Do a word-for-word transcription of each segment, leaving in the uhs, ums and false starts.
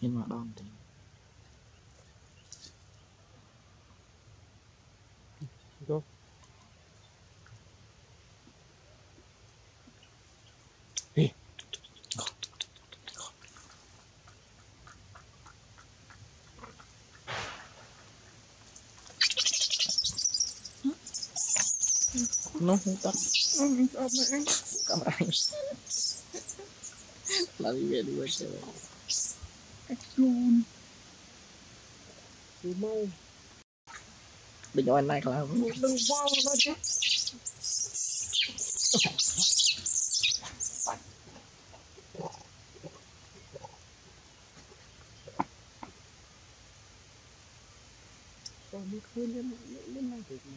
Nhưng mà đòn thì go hey go go nó không tắt không tắt nữa camera la vive due sere Action. Cứ mau. Bình ổn này là đừng vào nó chứ. Còn đi khơi lên lên này được gì?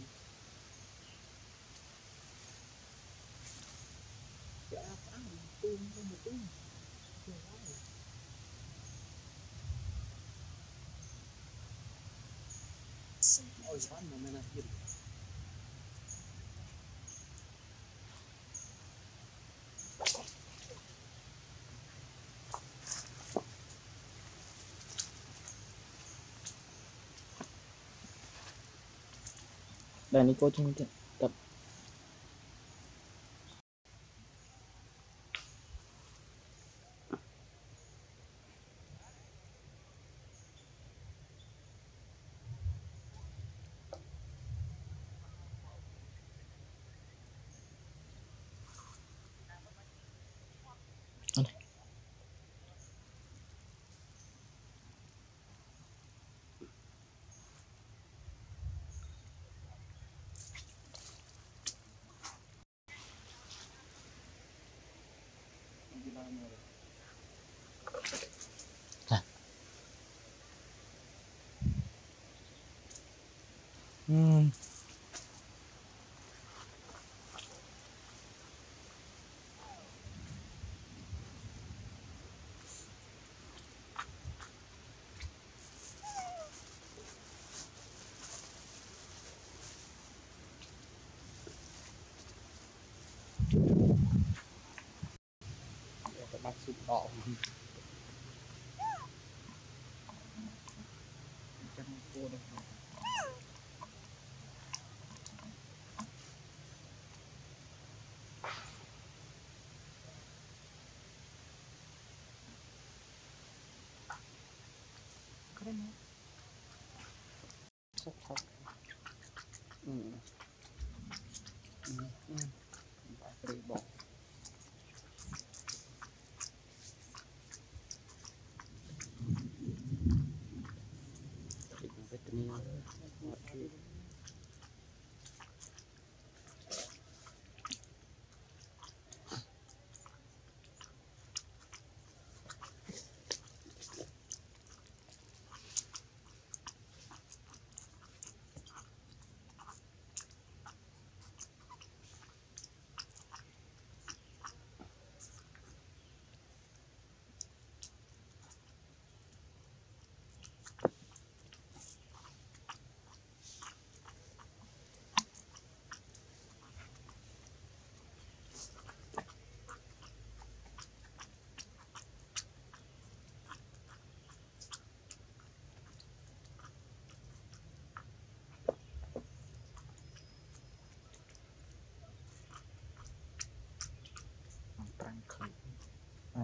Dạ, ăn tôm không một tôm. There's one moment I hear it. Then you go to the top. Hmm. Maksud tak? Keren ya? Cepat. Hmm. Hmm. Hmm. Teribok.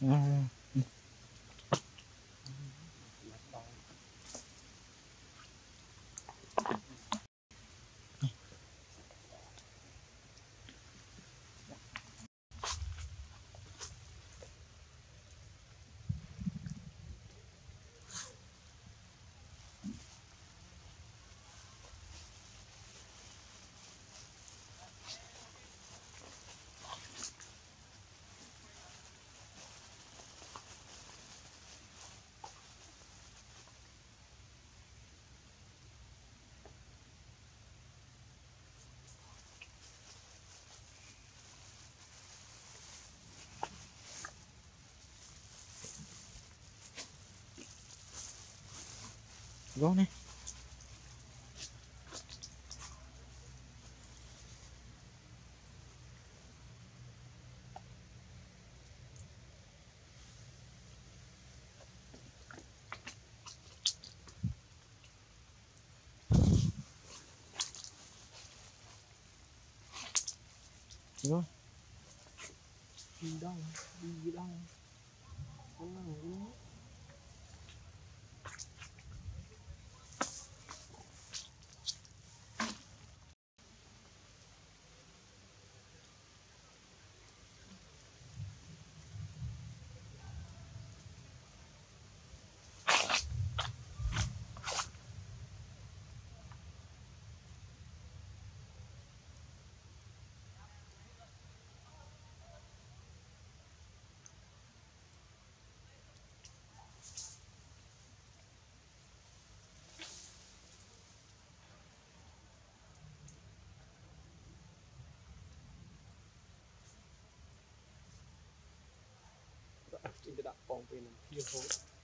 ngon ngon này. Ngon. Đi đâu? Đi đâu? Không có người. Tidak pong pun, dia pun.